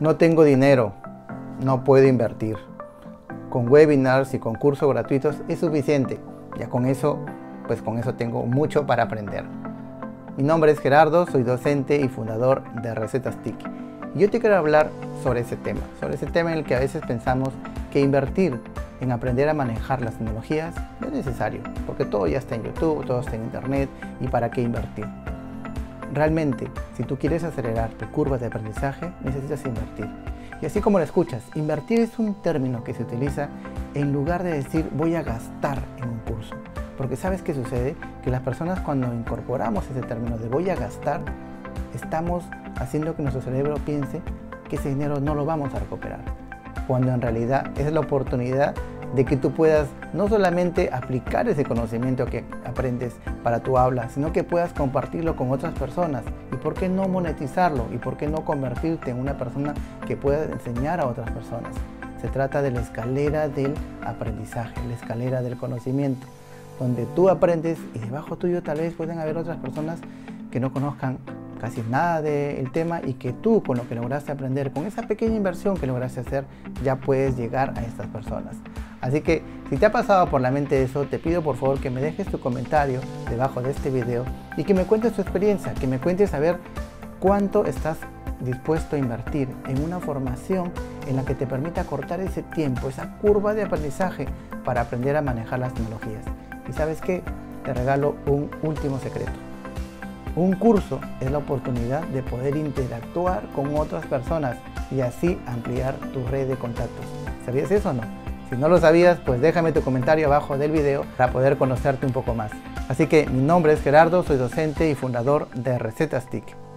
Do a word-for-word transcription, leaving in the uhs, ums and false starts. No tengo dinero, no puedo invertir. Con webinars y con cursos gratuitos es suficiente. Ya con eso, pues con eso tengo mucho para aprender. Mi nombre es Gerardo, soy docente y fundador de Recetas T I C. Y yo te quiero hablar sobre ese tema, sobre ese tema en el que a veces pensamos que invertir en aprender a manejar las tecnologías no es necesario, porque todo ya está en YouTube, todo está en Internet, ¿y para qué invertir? Realmente, si tú quieres acelerar tu curva de aprendizaje, necesitas invertir. Y así como lo escuchas, invertir es un término que se utiliza en lugar de decir voy a gastar en un curso. Porque ¿sabes qué sucede? Que las personas cuando incorporamos ese término de voy a gastar, estamos haciendo que nuestro cerebro piense que ese dinero no lo vamos a recuperar. Cuando en realidad es la oportunidad de que tú puedas no solamente aplicar ese conocimiento que aprendes para tu habla, sino que puedas compartirlo con otras personas. ¿Y por qué no monetizarlo? ¿Y por qué no convertirte en una persona que pueda enseñar a otras personas? Se trata de la escalera del aprendizaje, la escalera del conocimiento, donde tú aprendes y debajo tuyo tal vez pueden haber otras personas que no conozcan casi nada del tema y que tú, con lo que lograste aprender, con esa pequeña inversión que lograste hacer, ya puedes llegar a estas personas. Así que si te ha pasado por la mente eso, te pido por favor que me dejes tu comentario debajo de este video y que me cuentes tu experiencia, que me cuentes a ver cuánto estás dispuesto a invertir en una formación en la que te permita cortar ese tiempo, esa curva de aprendizaje para aprender a manejar las tecnologías. Y ¿sabes qué? Te regalo un último secreto. Un curso es la oportunidad de poder interactuar con otras personas y así ampliar tu red de contactos. ¿Sabías eso o no? Si no lo sabías, pues déjame tu comentario abajo del video para poder conocerte un poco más. Así que mi nombre es Gerardo, soy docente y fundador de Recetas T I C.